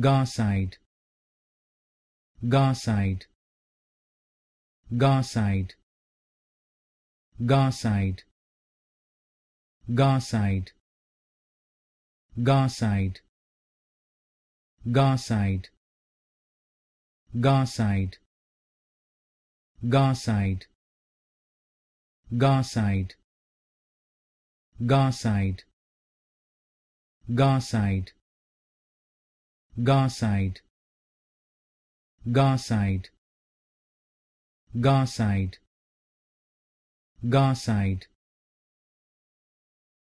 Garside, Garside, Garside, Garside, Garside, Garside, Garside, Garside, Garside, Garside, Garside, Garside, Garside, Garside, Garside, Garside,